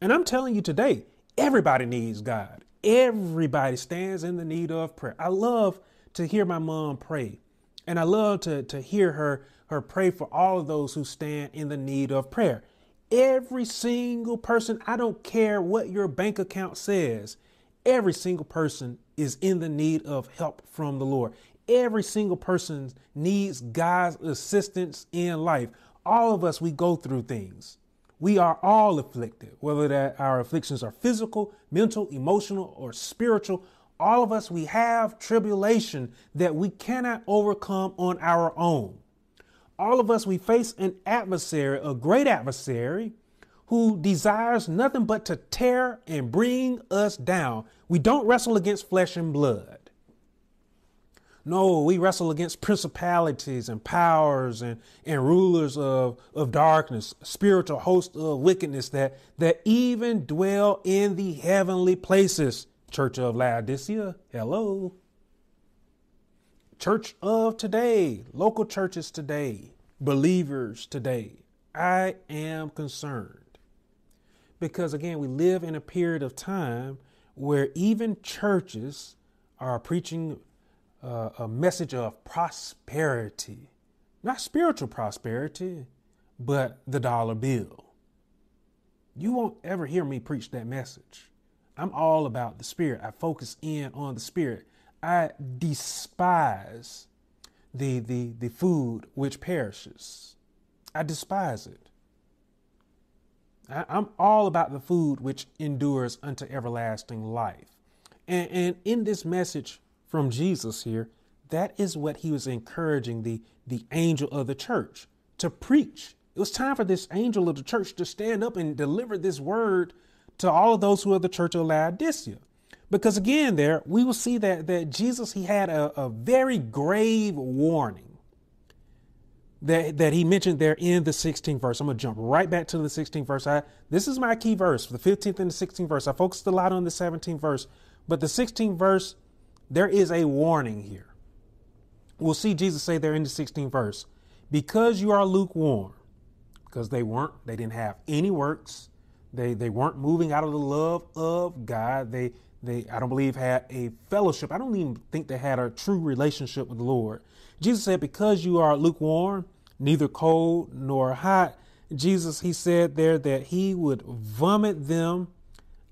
And I'm telling you today, everybody needs God. everybody stands in the need of prayer. I love to hear my mom pray, and I love to, to hear her, her pray for all of those who stand in the need of prayer. Every single person, I don't care what your bank account says, every single person is in the need of help from the Lord. Every single person needs God's assistance in life. All of us, we go through things. We are all afflicted, whether that our afflictions are physical, mental, emotional, or spiritual. All of us, we have tribulation that we cannot overcome on our own. All of us, we face an adversary, a great adversary, who desires nothing but to tear and bring us down. We don't wrestle against flesh and blood. No, we wrestle against principalities and powers and, and rulers of, of darkness, spiritual hosts of wickedness that, that even dwell in the heavenly places. Church of Laodicea, hello. Church of today, local churches today, believers today, I am concerned. Because again, we live in a period of time where even churches are preaching Uh, a message of prosperity, not spiritual prosperity, but the dollar bill. You won't ever hear me preach that message. I'm all about the Spirit. I focus in on the Spirit. I despise the, the, the food which perishes. I despise it. I, I'm all about the food which endures unto everlasting life. And, and in this message from Jesus here, that is what he was encouraging the, the angel of the church to preach. It was time for this angel of the church to stand up and deliver this word to all of those who are the church of Laodicea. Because again, there we will see that, that Jesus, he had a, a very grave warning that, that he mentioned there in the sixteenth verse. I'm going to jump right back to the sixteenth verse. I, this is my key verse, the fifteenth and the sixteenth verse. I focused a lot on the seventeenth verse, but the sixteenth verse, there is a warning here. We'll see Jesus say there in the sixteenth verse, because you are lukewarm, because they weren't, they didn't have any works. They, they weren't moving out of the love of God. They, they, I don't believe had a fellowship. I don't even think they had a true relationship with the Lord. Jesus said, because you are lukewarm, neither cold nor hot. Jesus, he said there that he would vomit them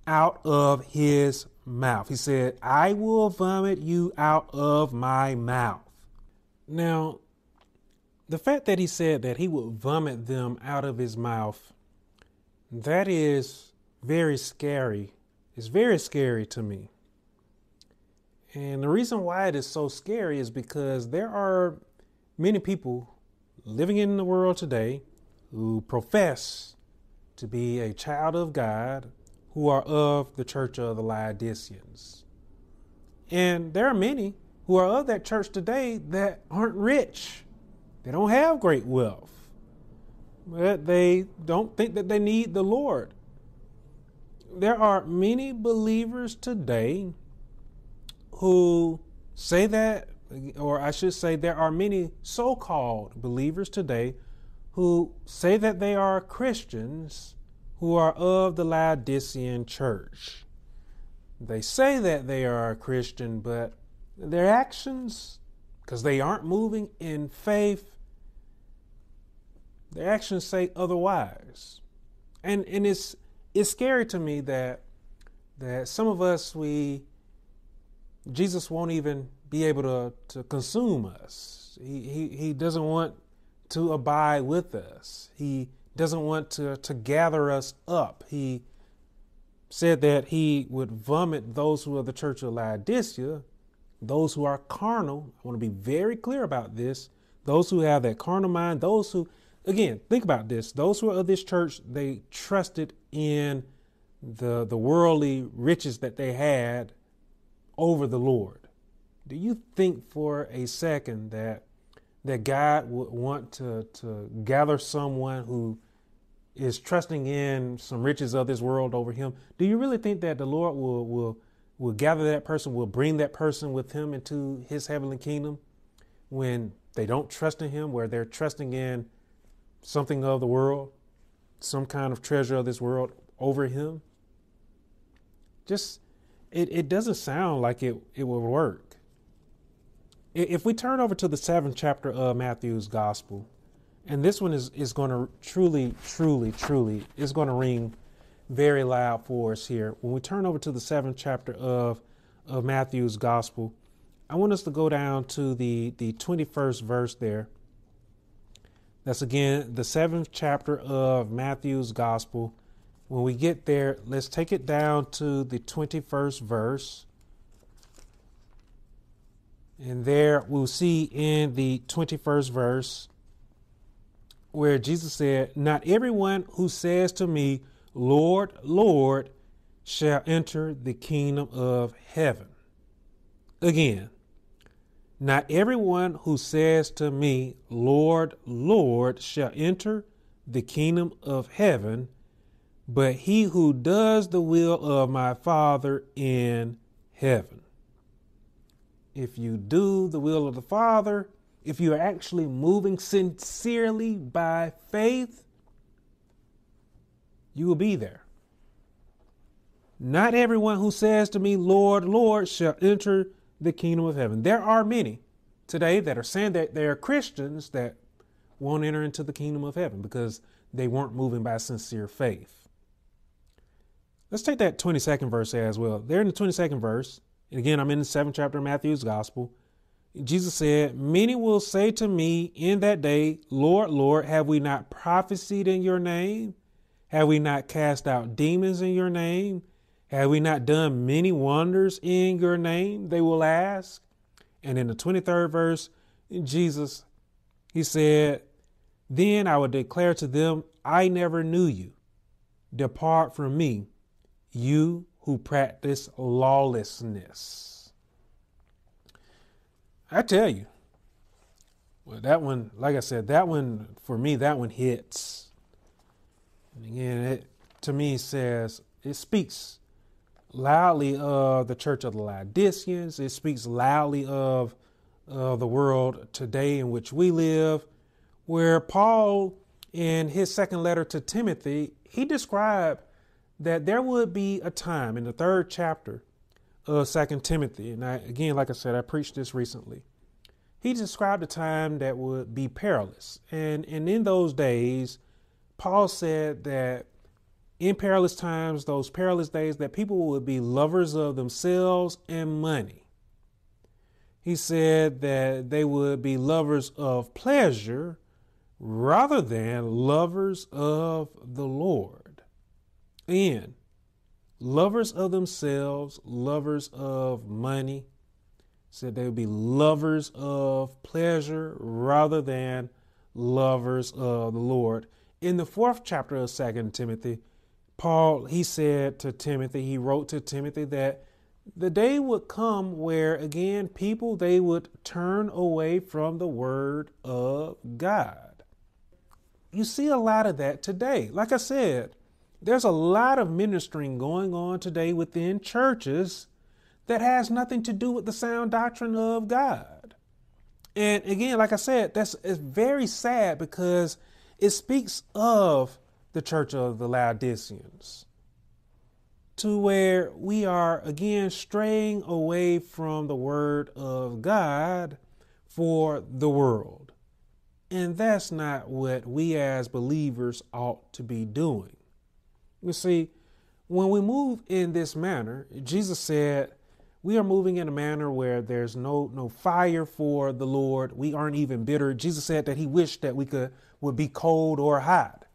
out of his mouth. He said, I will vomit you out of my mouth. Now, the fact that he said that he would vomit them out of his mouth, that is very scary. It's very scary to me. And the reason why it is so scary is because there are many people living in the world today who profess to be a child of God, who are of the church of the Laodiceans. And there are many who are of that church today that aren't rich. They don't have great wealth. But they don't think that they need the Lord. There are many believers today who say that, or I should say there are many so-called believers today who say that they are Christians who are of the Laodicean church. They say that they are a Christian, but their actions, because they aren't moving in faith, their actions say otherwise. And and it's it's scary to me that that some of us, we Jesus won't even be able to, to consume us. He, he he doesn't want to abide with us. He doesn't want to, to gather us up. He said that he would vomit those who are the church of Laodicea, those who are carnal. I want to be very clear about this. Those who have that carnal mind, those who, again, think about this. Those who are of this church, they trusted in the, the worldly riches that they had over the Lord. Do you think for a second that that God would want to, to gather someone who is trusting in some riches of this world over him? Do you really think that the Lord will, will, will gather that person, will bring that person with him into his heavenly kingdom when they don't trust in him, where they're trusting in something of the world, some kind of treasure of this world over him? Just it, it doesn't sound like it, it will work. If we turn over to the seventh chapter of Matthew's gospel, and this one is, is going to truly, truly, truly, is going to ring very loud for us here. When we turn over to the seventh chapter of, of Matthew's gospel, I want us to go down to the, the twenty-first verse there. That's again, the seventh chapter of Matthew's gospel. When we get there, let's take it down to the twenty-first verse. And there we'll see in the twenty-first verse where Jesus said, "Not everyone who says to me, 'Lord, Lord,' shall enter the kingdom of heaven." Again, not everyone who says to me, "Lord, Lord," shall enter the kingdom of heaven, but he who does the will of my Father in heaven. If you do the will of the Father, if you are actually moving sincerely by faith, you will be there. Not everyone who says to me, "Lord, Lord," shall enter the kingdom of heaven. There are many today that are saying that they are Christians that won't enter into the kingdom of heaven because they weren't moving by sincere faith. Let's take that twenty-second verse as well. There in the twenty-second verse, and again, I'm in the seventh chapter of Matthew's gospel. Jesus said, "Many will say to me in that day, 'Lord, Lord, have we not prophesied in your name? Have we not cast out demons in your name? Have we not done many wonders in your name?' they will ask." And in the twenty-third verse, Jesus, he said, "Then I will declare to them, 'I never knew you. Depart from me, you who practice lawlessness.'" I tell you, well, that one, like I said, that one, for me, that one hits. And again, it, to me, says, it speaks loudly of the Church of the Laodiceans. It speaks loudly of, of the world today in which we live, where Paul, in his second letter to Timothy, he described that there would be a time in the third chapter of Second Timothy, and I, again, like I said, I preached this recently. He described a time that would be perilous, and and in those days, Paul said that in perilous times, those perilous days, that people would be lovers of themselves and money. He said that they would be lovers of pleasure rather than lovers of the Lord. And lovers of themselves, lovers of money. Said they would be lovers of pleasure rather than lovers of the Lord. In the fourth chapter of Second Timothy, Paul, he said to Timothy, he wrote to Timothy that the day would come where, again, people, they would turn away from the word of God. You see a lot of that today. Like I said, there's a lot of ministering going on today within churches that has nothing to do with the sound doctrine of God. And again, like I said, that's it's very sad because it speaks of the Church of the Laodiceans to where we are, again, straying away from the word of God for the world. And that's not what we as believers ought to be doing. You see, when we move in this manner, Jesus said, we are moving in a manner where there's no no fire for the Lord. We aren't even bitter. Jesus said that he wished that we could would be cold or hot.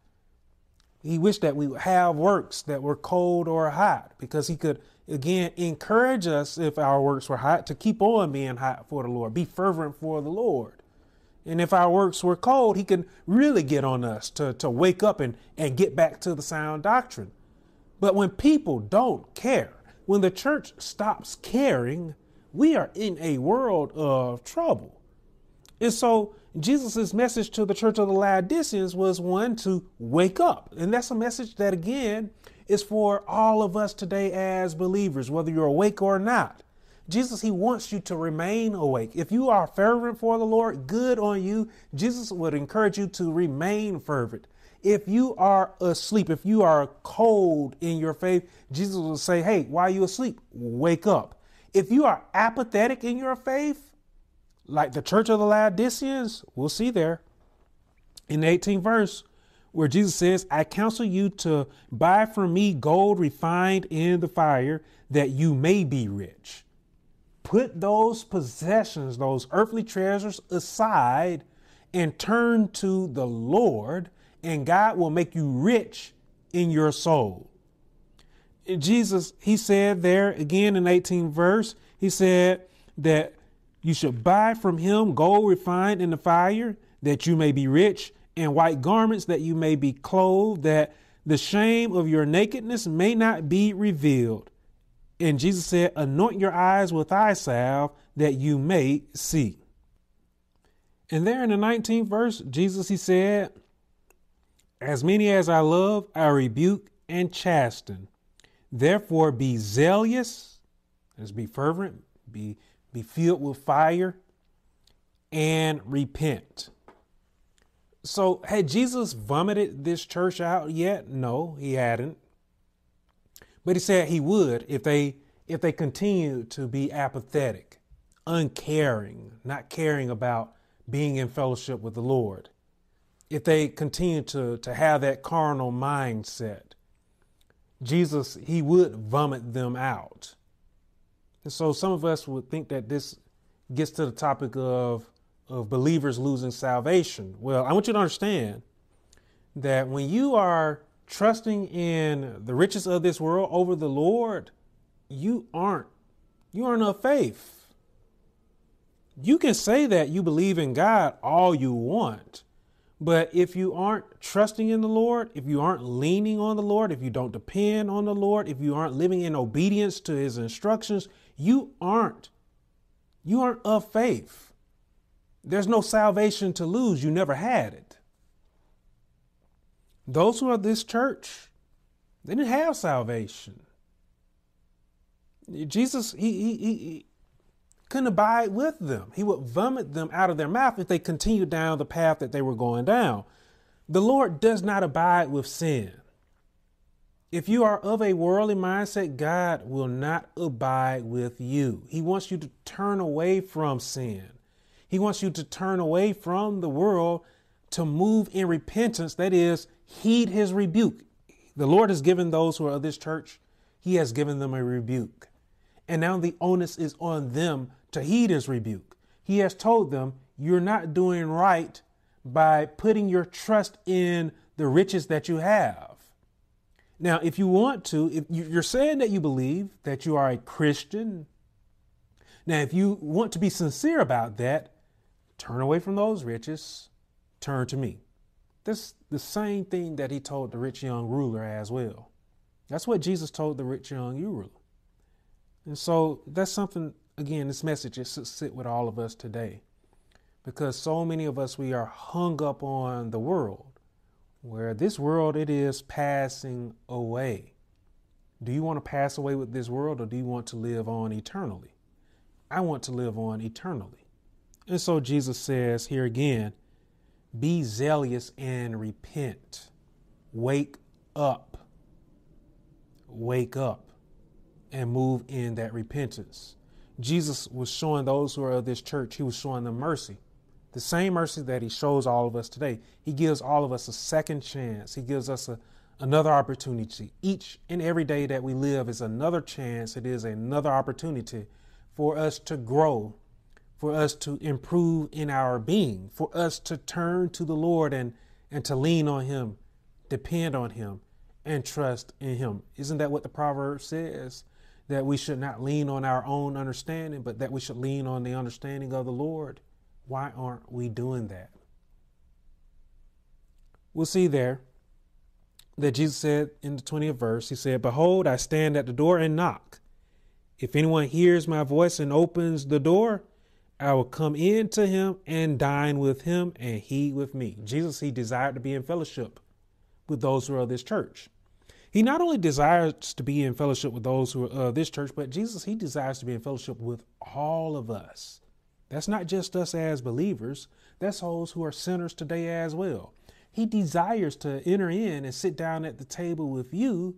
He wished that we would have works that were cold or hot because he could, again, encourage us if our works were hot to keep on being hot for the Lord, be fervent for the Lord. And if our works were cold, he can really get on us to, to wake up and, and get back to the sound doctrine. But when people don't care, when the church stops caring, we are in a world of trouble. And so Jesus' message to the Church of the Laodiceans was one to wake up. And that's a message that, again, is for all of us today as believers, whether you're awake or not. Jesus, he wants you to remain awake. If you are fervent for the Lord, good on you. Jesus would encourage you to remain fervent. If you are asleep, if you are cold in your faith, Jesus will say, hey, why are you asleep? Wake up. If you are apathetic in your faith, like the church of the Laodiceans, we'll see there in the eighteenth verse where Jesus says, I counsel you to buy from me gold refined in the fire that you may be rich. Put those possessions, those earthly treasures aside and turn to the Lord, and God will make you rich in your soul. And Jesus, he said there again in eighteenth verse, he said that you should buy from him gold refined in the fire that you may be rich, and white garments that you may be clothed, that the shame of your nakedness may not be revealed. And Jesus said, anoint your eyes with eye salve that you may see. And there in the nineteenth verse, Jesus, he said, as many as I love, I rebuke and chasten. Therefore, be zealous, as be fervent, be, be filled with fire, and repent. So had Jesus vomited this church out yet? No, he hadn't. But he said he would if they if they continued to be apathetic, uncaring, not caring about being in fellowship with the Lord. If they continued to, to have that carnal mindset, Jesus, he would vomit them out. And so some of us would think that this gets to the topic of, of believers losing salvation. Well, I want you to understand that when you are trusting in the riches of this world over the Lord, you aren't, you aren't of faith. You can say that you believe in God all you want, but if you aren't trusting in the Lord, if you aren't leaning on the Lord, if you don't depend on the Lord, if you aren't living in obedience to his instructions, you aren't, you aren't of faith. There's no salvation to lose. You never had it. Those who are this church, they didn't have salvation. Jesus, he, he, he couldn't abide with them. He would vomit them out of their mouth if they continued down the path that they were going down. The Lord does not abide with sin. If you are of a worldly mindset, God will not abide with you. He wants you to turn away from sin. He wants you to turn away from the world, to move in repentance, that is, heed his rebuke. The Lord has given those who are of this church, he has given them a rebuke. And now the onus is on them to heed his rebuke. He has told them, you're not doing right by putting your trust in the riches that you have. Now, if you want to, if you're saying that you believe that you are a Christian, now, if you want to be sincere about that, turn away from those riches, turn to me. That's the same thing that he told the rich young ruler as well. That's what Jesus told the rich young ruler. And so that's something, again, this message should sit with all of us today, because so many of us, we are hung up on the world, where this world, it is passing away. Do you want to pass away with this world, or do you want to live on eternally? I want to live on eternally. And so Jesus says here again, be zealous and repent. Wake up. Wake up and move in that repentance. Jesus was showing those who are of this church, he was showing them mercy. The same mercy that he shows all of us today. He gives all of us a second chance. He gives us a, another opportunity. Each and every day that we live is another chance. It is another opportunity for us to grow, for us to improve in our being, for us to turn to the Lord and, and to lean on him, depend on him, and trust in him. Isn't that what the proverb says? That we should not lean on our own understanding, but that we should lean on the understanding of the Lord. Why aren't we doing that? We'll see there that Jesus said in the twentieth verse, he said, behold, I stand at the door and knock. If anyone hears my voice and opens the door, I will come in to him and dine with him and he with me. Jesus, he desired to be in fellowship with those who are of this church. He not only desires to be in fellowship with those who are of this church, but Jesus, he desires to be in fellowship with all of us. That's not just us as believers. That's those who are sinners today as well. He desires to enter in and sit down at the table with you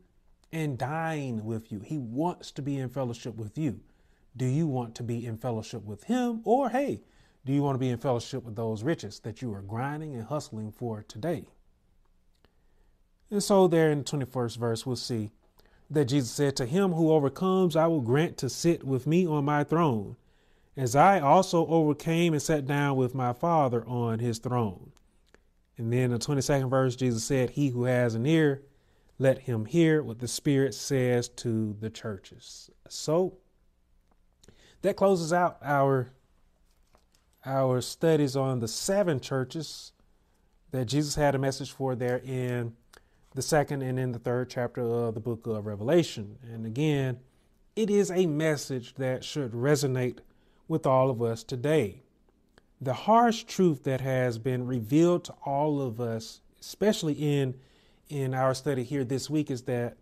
and dine with you. He wants to be in fellowship with you. Do you want to be in fellowship with him? Or, hey, do you want to be in fellowship with those riches that you are grinding and hustling for today? And so there in the twenty-first verse, we'll see that Jesus said, to him who overcomes, I will grant to sit with me on my throne, as I also overcame and sat down with my Father on his throne. And then in the twenty-second verse, Jesus said, he who has an ear, let him hear what the Spirit says to the churches. So that closes out our, our studies on the seven churches that Jesus had a message for there in the second and in the third chapter of the book of Revelation. And again, it is a message that should resonate with all of us today. The harsh truth that has been revealed to all of us, especially in in our study here this week, is that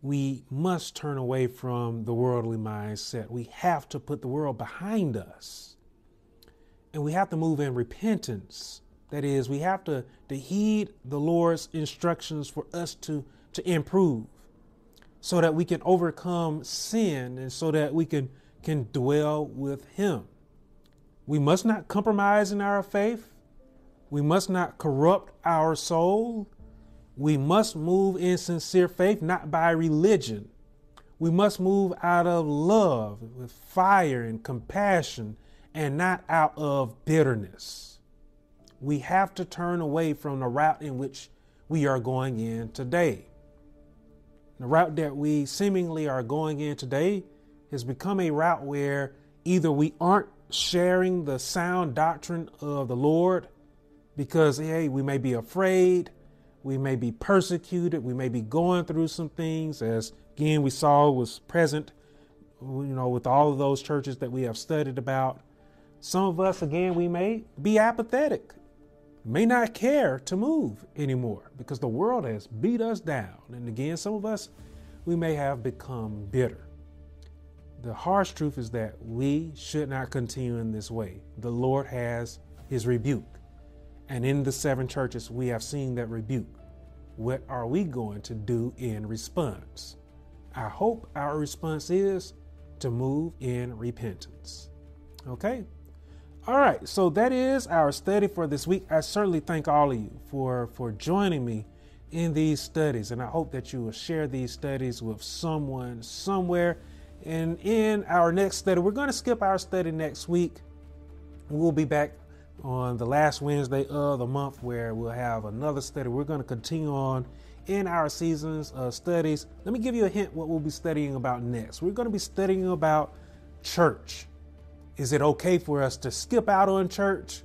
we must turn away from the worldly mindset. We have to put the world behind us, and we have to move in repentance. That is, we have to, to heed the Lord's instructions for us to, to improve, so that we can overcome sin and so that we can, can dwell with him. We must not compromise in our faith. We must not corrupt our soul. We must move in sincere faith, not by religion. We must move out of love with fire and compassion, and not out of bitterness. We have to turn away from the route in which we are going in today. The route that we seemingly are going in today has become a route where either we aren't sharing the sound doctrine of the Lord because, hey, we may be afraid, we may be persecuted. We may be going through some things, as again we saw was present, you know, with all of those churches that we have studied about. Some of us, again, we may be apathetic, may not care to move anymore because the world has beat us down. And again, some of us, we may have become bitter. The harsh truth is that we should not continue in this way. The Lord has his rebuke. And in the seven churches, we have seen that rebuke. What are we going to do in response? I hope our response is to move in repentance. Okay. All right. So that is our study for this week. I certainly thank all of you for, for joining me in these studies. And I hope that you will share these studies with someone somewhere. And in our next study, we're going to skip our study next week. We'll be back on the last Wednesday of the month, where we'll have another study. We're going to continue on in our seasons of studies. Let me give you a hint what we'll be studying about next. We're going to be studying about church. Is it okay for us to skip out on church,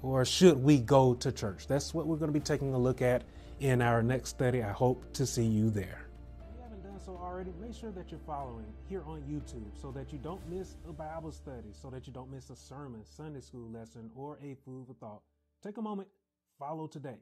or should we go to church? That's what we're going to be taking a look at in our next study. I hope to see you there. If you haven't done so already, make sure that you're following here on YouTube so that you don't miss a Bible study, so that you don't miss a sermon, Sunday school lesson, or a food for thought. Take a moment, follow today.